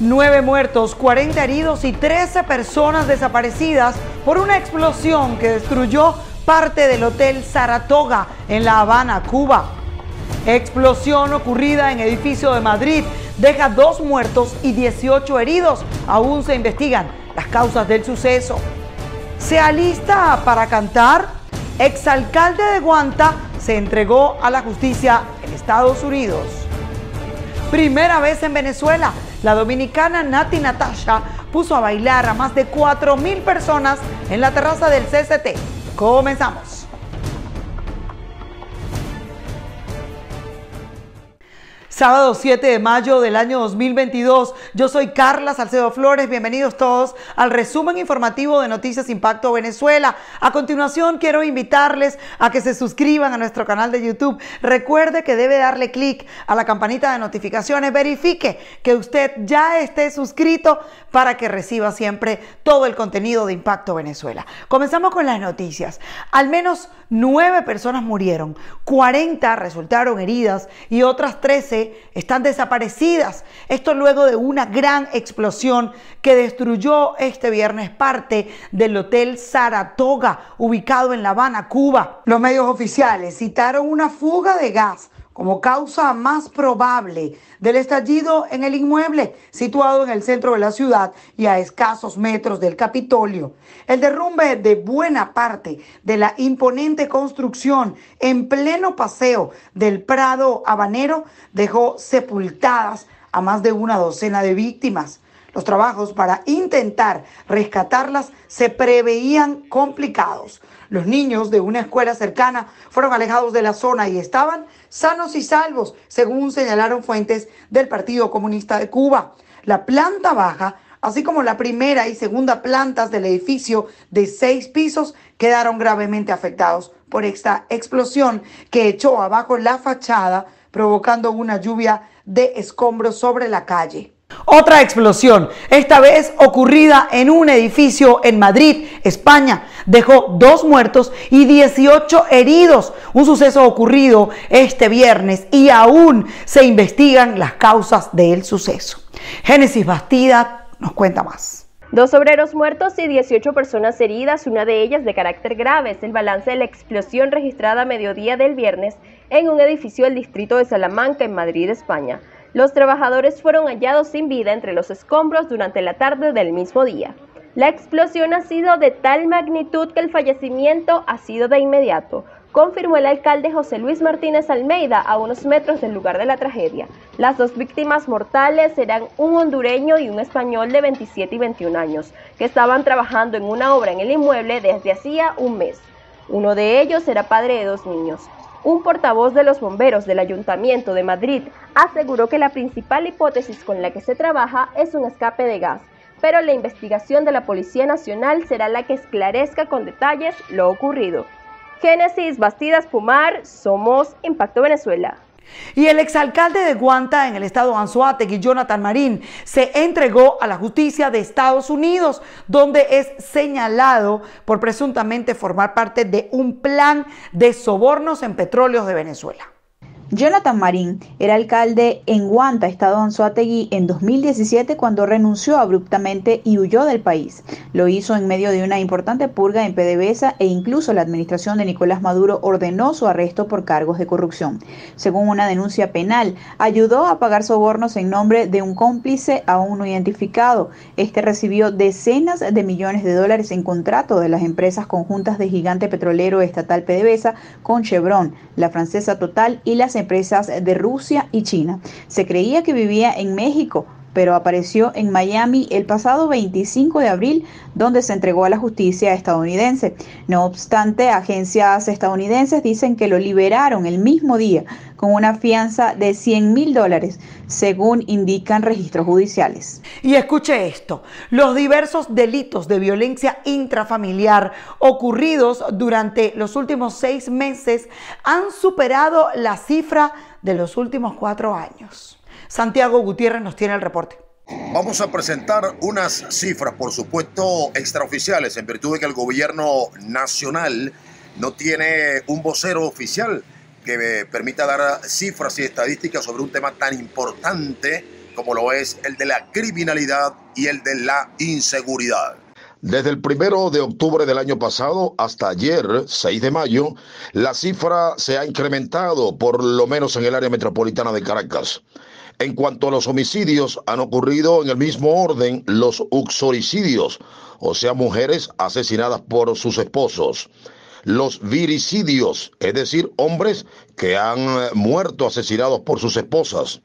9 muertos, 40 heridos y 13 personas desaparecidas por una explosión que destruyó parte del Hotel Saratoga en La Habana, Cuba. Explosión ocurrida en edificio de Madrid deja 2 muertos y 18 heridos. Aún se investigan las causas del suceso. ¿Se alista para cantar? Exalcalde de Guanta se entregó a la justicia en Estados Unidos. Primera vez en Venezuela, la dominicana Natti Natasha puso a bailar a más de 4.000 personas en la terraza del CCT. Comenzamos. Sábado 7 de mayo del año 2022. Yo soy Carla Salcedo Flores. Bienvenidos todos al resumen informativo de Noticias Impacto Venezuela. A continuación quiero invitarles a que se suscriban a nuestro canal de YouTube. Recuerde que debe darle clic a la campanita de notificaciones. Verifique que usted ya esté suscrito para que reciba siempre todo el contenido de Impacto Venezuela. Comenzamos con las noticias. Al menos 9 personas murieron, 40 resultaron heridas y otras 13 están desaparecidas. Esto luego de una gran explosión que destruyó este viernes parte del Hotel Saratoga, ubicado en La Habana, Cuba. Los medios oficiales citaron una fuga de gas como causa más probable del estallido en el inmueble, situado en el centro de la ciudad y a escasos metros del Capitolio. El derrumbe de buena parte de la imponente construcción en pleno paseo del Prado Habanero dejó sepultadas a más de una docena de víctimas. Los trabajos para intentar rescatarlas se preveían complicados. Los niños de una escuela cercana fueron alejados de la zona y estaban sanos y salvos, según señalaron fuentes del Partido Comunista de Cuba. La planta baja, así como la primera y segunda plantas del edificio de 6 pisos, quedaron gravemente afectados por esta explosión que echó abajo la fachada, provocando una lluvia de escombros sobre la calle. Otra explosión, esta vez ocurrida en un edificio en Madrid, España, dejó 2 muertos y 18 heridos. Un suceso ocurrido este viernes y aún se investigan las causas del suceso. Génesis Bastida nos cuenta más. 2 obreros muertos y 18 personas heridas, una de ellas de carácter grave. Es el balance de la explosión registrada a mediodía del viernes en un edificio del distrito de Salamanca, en Madrid, España. Los trabajadores fueron hallados sin vida entre los escombros durante la tarde del mismo día. La explosión ha sido de tal magnitud que el fallecimiento ha sido de inmediato, confirmó el alcalde José Luis Martínez Almeida a unos metros del lugar de la tragedia. Las 2 víctimas mortales eran un hondureño y un español de 27 y 21 años, que estaban trabajando en una obra en el inmueble desde hacía un mes. Uno de ellos era padre de 2 niños. Un portavoz de los bomberos del Ayuntamiento de Madrid aseguró que la principal hipótesis con la que se trabaja es un escape de gas, pero la investigación de la Policía Nacional será la que esclarezca con detalles lo ocurrido. Génesis Bastidas Pumar, somos Impacto Venezuela. Y el exalcalde de Guanta en el estado de Anzoátegui, Jonathan Marín, se entregó a la justicia de Estados Unidos, donde es señalado por presuntamente formar parte de un plan de sobornos en petróleos de Venezuela. Jonathan Marín era alcalde en Guanta, estado de Anzoátegui, en 2017 cuando renunció abruptamente y huyó del país. Lo hizo en medio de una importante purga en PDVSA e incluso la administración de Nicolás Maduro ordenó su arresto por cargos de corrupción. Según una denuncia penal, ayudó a pagar sobornos en nombre de un cómplice aún no identificado. Este recibió decenas de millones de dólares en contrato de las empresas conjuntas de gigante petrolero estatal PDVSA con Chevron, la francesa Total y las empresas de Rusia y China. Se creía que vivía en México, pero apareció en Miami el pasado 25 de abril, donde se entregó a la justicia estadounidense. No obstante, agencias estadounidenses dicen que lo liberaron el mismo día, con una fianza de $100.000, según indican registros judiciales. Y escuche esto, los diversos delitos de violencia intrafamiliar ocurridos durante los últimos 6 meses han superado la cifra de los últimos 4 años. Santiago Gutiérrez nos tiene el reporte. Vamos a presentar unas cifras, por supuesto, extraoficiales, en virtud de que el gobierno nacional no tiene un vocero oficial que permita dar cifras y estadísticas sobre un tema tan importante como lo es el de la criminalidad y el de la inseguridad. Desde el 1 de octubre del año pasado hasta ayer, 6 de mayo, la cifra se ha incrementado, por lo menos en el área metropolitana de Caracas. En cuanto a los homicidios, han ocurrido en el mismo orden los uxoricidios, o sea, mujeres asesinadas por sus esposos. Los viricidios, es decir, hombres que han muerto asesinados por sus esposas.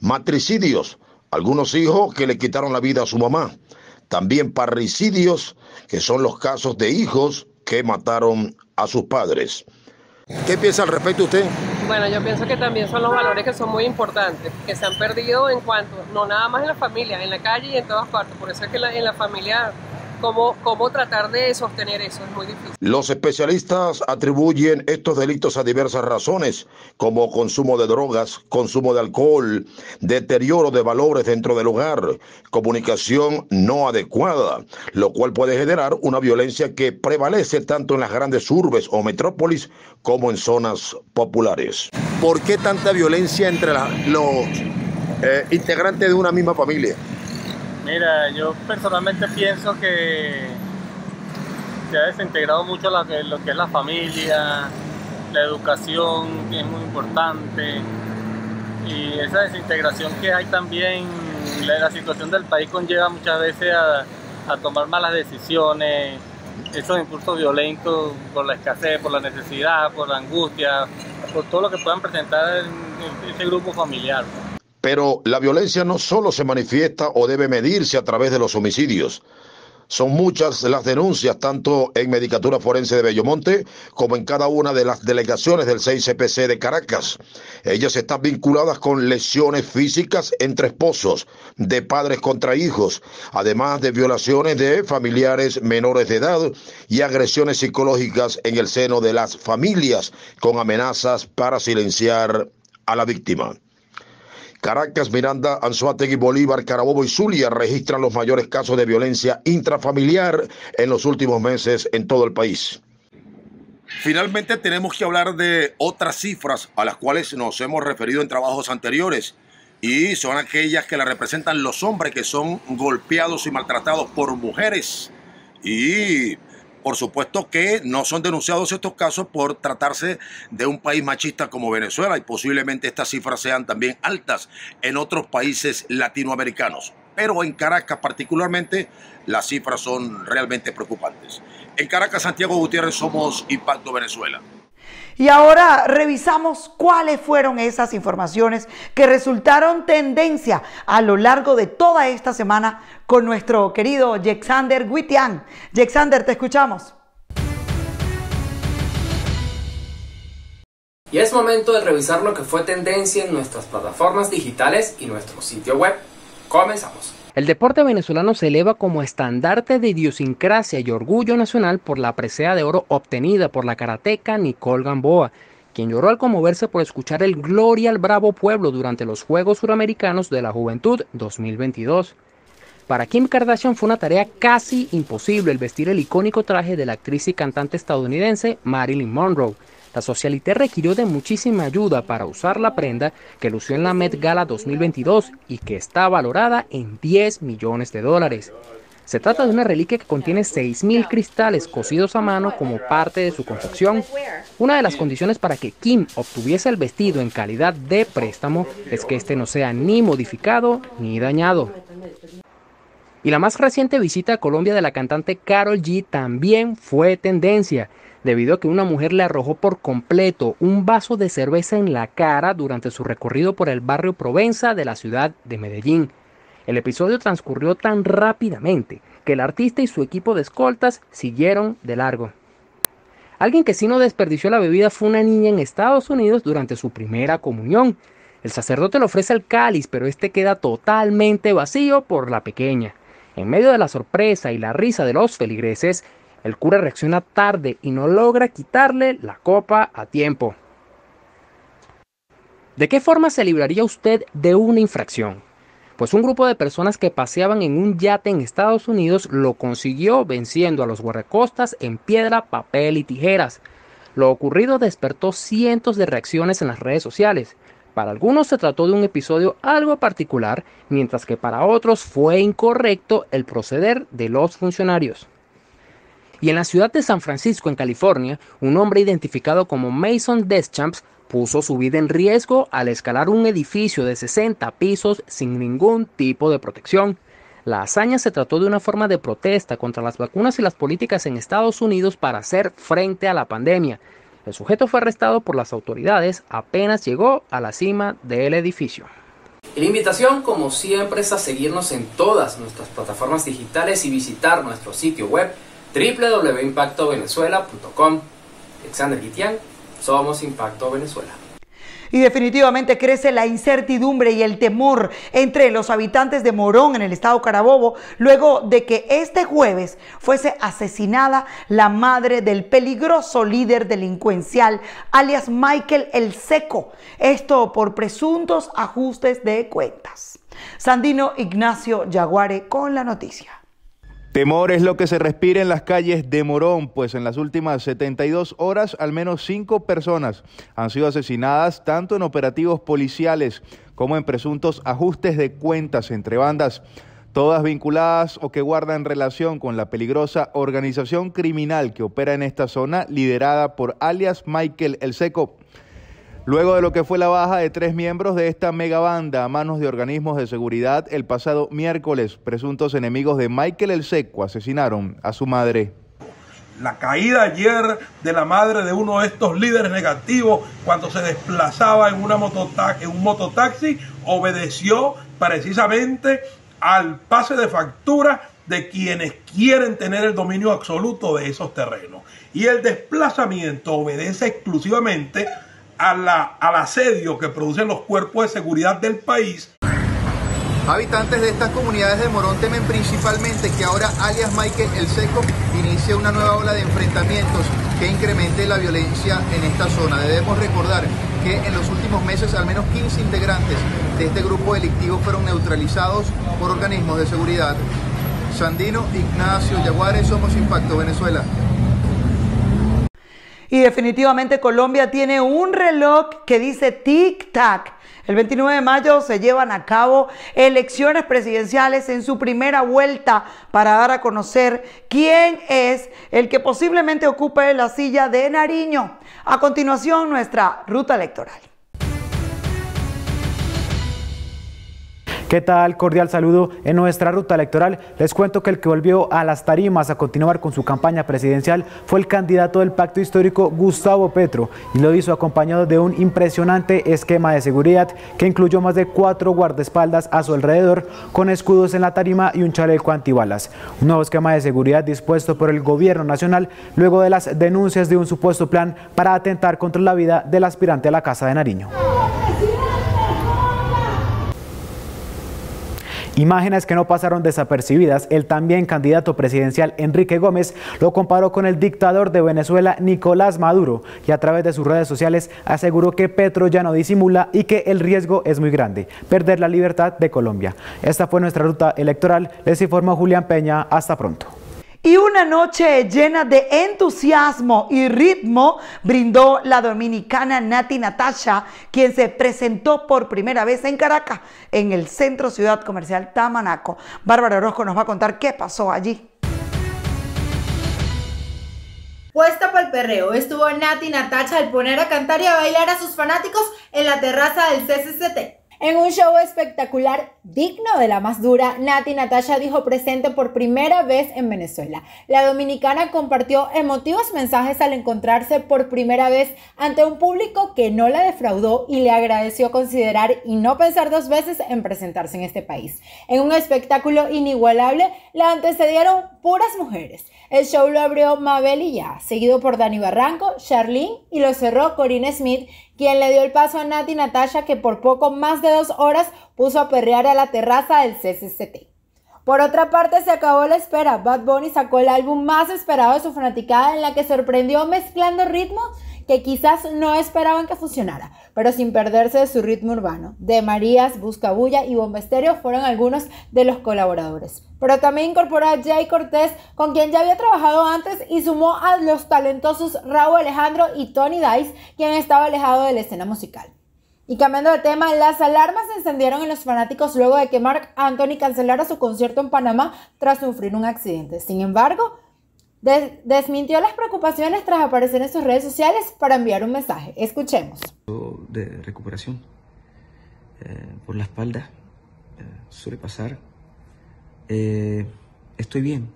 Matricidios, algunos hijos que le quitaron la vida a su mamá. También parricidios, que son los casos de hijos que mataron a sus padres. ¿Qué piensa al respecto usted? Bueno, yo pienso que también son los valores que son muy importantes, que se han perdido en cuanto, no nada más en la familia, en la calle y en todas partes. Por eso es que en la familia, ¿cómo tratar de sostener eso? Es muy difícil. Los especialistas atribuyen estos delitos a diversas razones, como consumo de drogas, consumo de alcohol, deterioro de valores dentro del hogar, comunicación no adecuada, lo cual puede generar una violencia que prevalece tanto en las grandes urbes o metrópolis como en zonas populares. ¿Por qué tanta violencia entre los integrantes de una misma familia? Mira, yo personalmente pienso que se ha desintegrado mucho lo que es la familia, la educación, que es muy importante, y esa desintegración que hay también, la situación del país conlleva muchas veces a tomar malas decisiones, esos impulsos violentos por la escasez, por la necesidad, por la angustia, por todo lo que puedan presentar en ese grupo familiar. Pero la violencia no solo se manifiesta o debe medirse a través de los homicidios. Son muchas las denuncias, tanto en Medicatura Forense de Bellomonte como en cada una de las delegaciones del CICPC de Caracas. Ellas están vinculadas con lesiones físicas entre esposos, de padres contra hijos, además de violaciones de familiares menores de edad y agresiones psicológicas en el seno de las familias, con amenazas para silenciar a la víctima. Caracas, Miranda, Anzoátegui, Bolívar, Carabobo y Zulia registran los mayores casos de violencia intrafamiliar en los últimos meses en todo el país. Finalmente tenemos que hablar de otras cifras a las cuales nos hemos referido en trabajos anteriores, y son aquellas que la representan los hombres que son golpeados y maltratados por mujeres, y por supuesto que no son denunciados estos casos por tratarse de un país machista como Venezuela, y posiblemente estas cifras sean también altas en otros países latinoamericanos. Pero en Caracas particularmente las cifras son realmente preocupantes. En Caracas, Santiago Gutiérrez, somos Impacto Venezuela. Y ahora revisamos cuáles fueron esas informaciones que resultaron tendencia a lo largo de toda esta semana con nuestro querido Yexander Guitián. Yexander, te escuchamos. Y es momento de revisar lo que fue tendencia en nuestras plataformas digitales y nuestro sitio web. Comenzamos. El deporte venezolano se eleva como estandarte de idiosincrasia y orgullo nacional por la presea de oro obtenida por la karateca Nicole Gamboa, quien lloró al conmoverse por escuchar el Gloria al Bravo Pueblo durante los Juegos Suramericanos de la Juventud 2022. Para Kim Kardashian fue una tarea casi imposible el vestir el icónico traje de la actriz y cantante estadounidense Marilyn Monroe. La socialité requirió de muchísima ayuda para usar la prenda que lució en la Met Gala 2022 y que está valorada en $10 millones. Se trata de una reliquia que contiene 6.000 cristales cosidos a mano como parte de su confección. Una de las condiciones para que Kim obtuviese el vestido en calidad de préstamo es que este no sea ni modificado ni dañado. Y la más reciente visita a Colombia de la cantante Karol G también fue tendencia, debido a que una mujer le arrojó por completo un vaso de cerveza en la cara durante su recorrido por el barrio Provenza de la ciudad de Medellín. El episodio transcurrió tan rápidamente que el artista y su equipo de escoltas siguieron de largo. Alguien que sí no desperdició la bebida fue una niña en Estados Unidos durante su primera comunión. El sacerdote le ofrece el cáliz, pero este queda totalmente vacío por la pequeña. En medio de la sorpresa y la risa de los feligreses, el cura reacciona tarde y no logra quitarle la copa a tiempo. ¿De qué forma se libraría usted de una infracción? Pues un grupo de personas que paseaban en un yate en Estados Unidos lo consiguió venciendo a los guardacostas en piedra, papel y tijeras. Lo ocurrido despertó cientos de reacciones en las redes sociales, Para algunos se trató de un episodio algo particular, mientras que para otros fue incorrecto el proceder de los funcionarios. Y en la ciudad de San Francisco, en California, un hombre identificado como Mason Deschamps puso su vida en riesgo al escalar un edificio de 60 pisos sin ningún tipo de protección. La hazaña se trató de una forma de protesta contra las vacunas y las políticas en Estados Unidos para hacer frente a la pandemia. El sujeto fue arrestado por las autoridades apenas llegó a la cima del edificio. Y la invitación, como siempre, es a seguirnos en todas nuestras plataformas digitales y visitar nuestro sitio web www.impactovenezuela.com. Alexander Guitián, somos Impacto Venezuela. Y definitivamente crece la incertidumbre y el temor entre los habitantes de Morón en el estado Carabobo luego de que este jueves fuese asesinada la madre del peligroso líder delincuencial alias Michael El Seco, esto por presuntos ajustes de cuentas. Sandino Ignacio Yaguare con la noticia. Temor es lo que se respira en las calles de Morón, pues en las últimas 72 horas al menos 5 personas han sido asesinadas tanto en operativos policiales como en presuntos ajustes de cuentas entre bandas, todas vinculadas o que guardan relación con la peligrosa organización criminal que opera en esta zona, liderada por alias Michael El Seco. Luego de lo que fue la baja de 3 miembros de esta megabanda a manos de organismos de seguridad el pasado miércoles, presuntos enemigos de Michael El Seco asesinaron a su madre. La caída ayer de la madre de uno de estos líderes negativos cuando se desplazaba en un mototaxi obedeció precisamente al pase de factura de quienes quieren tener el dominio absoluto de esos terrenos. Y el desplazamiento obedece exclusivamente al asedio que producen los cuerpos de seguridad del país. Habitantes de estas comunidades de Morón temen principalmente que ahora alias Michael El Seco inicie una nueva ola de enfrentamientos que incremente la violencia en esta zona. Debemos recordar que en los últimos meses al menos 15 integrantes de este grupo delictivo fueron neutralizados por organismos de seguridad. Sandino Ignacio Yaguare, somos Impacto Venezuela. Y definitivamente Colombia tiene un reloj que dice tic-tac. El 29 de mayo se llevan a cabo elecciones presidenciales en su primera vuelta para dar a conocer quién es el que posiblemente ocupe la silla de Nariño. A continuación, nuestra ruta electoral. ¿Qué tal? Cordial saludo. En nuestra ruta electoral les cuento que el que volvió a las tarimas a continuar con su campaña presidencial fue el candidato del pacto histórico Gustavo Petro, y lo hizo acompañado de un impresionante esquema de seguridad que incluyó más de 4 guardaespaldas a su alrededor con escudos en la tarima y un chaleco antibalas. Un nuevo esquema de seguridad dispuesto por el gobierno nacional luego de las denuncias de un supuesto plan para atentar contra la vida del aspirante a la Casa de Nariño. Imágenes que no pasaron desapercibidas. El también candidato presidencial Enrique Gómez lo comparó con el dictador de Venezuela Nicolás Maduro, y a través de sus redes sociales aseguró que Petro ya no disimula y que el riesgo es muy grande, perder la libertad de Colombia. Esta fue nuestra ruta electoral, les informó Julián Peña, hasta pronto. Y una noche llena de entusiasmo y ritmo brindó la dominicana Natti Natasha, quien se presentó por primera vez en Caracas, en el Centro Ciudad Comercial Tamanaco. Bárbara Orozco nos va a contar qué pasó allí. Puesta para el perreo estuvo Natti Natasha al poner a cantar y a bailar a sus fanáticos en la terraza del CCCT. En un show espectacular digno de la más dura, Natti Natasha dijo presente por primera vez en Venezuela. La dominicana compartió emotivos mensajes al encontrarse por primera vez ante un público que no la defraudó y le agradeció considerar y no pensar 2 veces en presentarse en este país. En un espectáculo inigualable, la antecedieron puras mujeres. El show lo abrió Mabel y ya, seguido por Dani Barranco, Charlene, y lo cerró Corina Smith, quien le dio el paso a Natti Natasha, que por poco más de 2 horas puso a perrear a la terraza del CCCT. Por otra parte, se acabó la espera. Bad Bunny sacó el álbum más esperado de su fanaticada, en la que sorprendió mezclando ritmos que quizás no esperaban que funcionara, pero sin perderse de su ritmo urbano. De Marías, Buscabulla y Bomba Estéreo fueron algunos de los colaboradores. Pero también incorporó a Jay Cortés, con quien ya había trabajado antes, y sumó a los talentosos Raúl Alejandro y Tony Dice, quien estaba alejado de la escena musical. Y cambiando de tema, las alarmas se encendieron en los fanáticos luego de que Marc Anthony cancelara su concierto en Panamá tras sufrir un accidente. Sin embargo, desmintió las preocupaciones tras aparecer en sus redes sociales para enviar un mensaje. Escuchemos. De recuperación por la espalda, suele pasar. Estoy bien.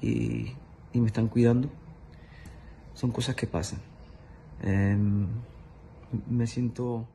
Y me están cuidando. Son cosas que pasan. Me siento...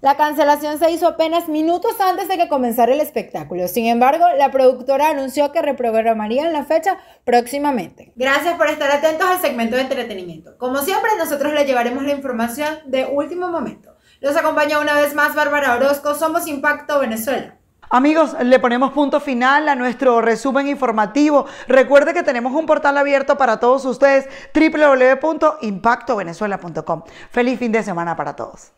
La cancelación se hizo apenas minutos antes de que comenzara el espectáculo. Sin embargo, la productora anunció que reprogramarían la fecha próximamente. Gracias por estar atentos al segmento de entretenimiento. Como siempre, nosotros les llevaremos la información de último momento. Los acompaña una vez más Bárbara Orozco. Somos Impacto Venezuela. Amigos, le ponemos punto final a nuestro resumen informativo. Recuerde que tenemos un portal abierto para todos ustedes, www.impactovenezuela.com. Feliz fin de semana para todos.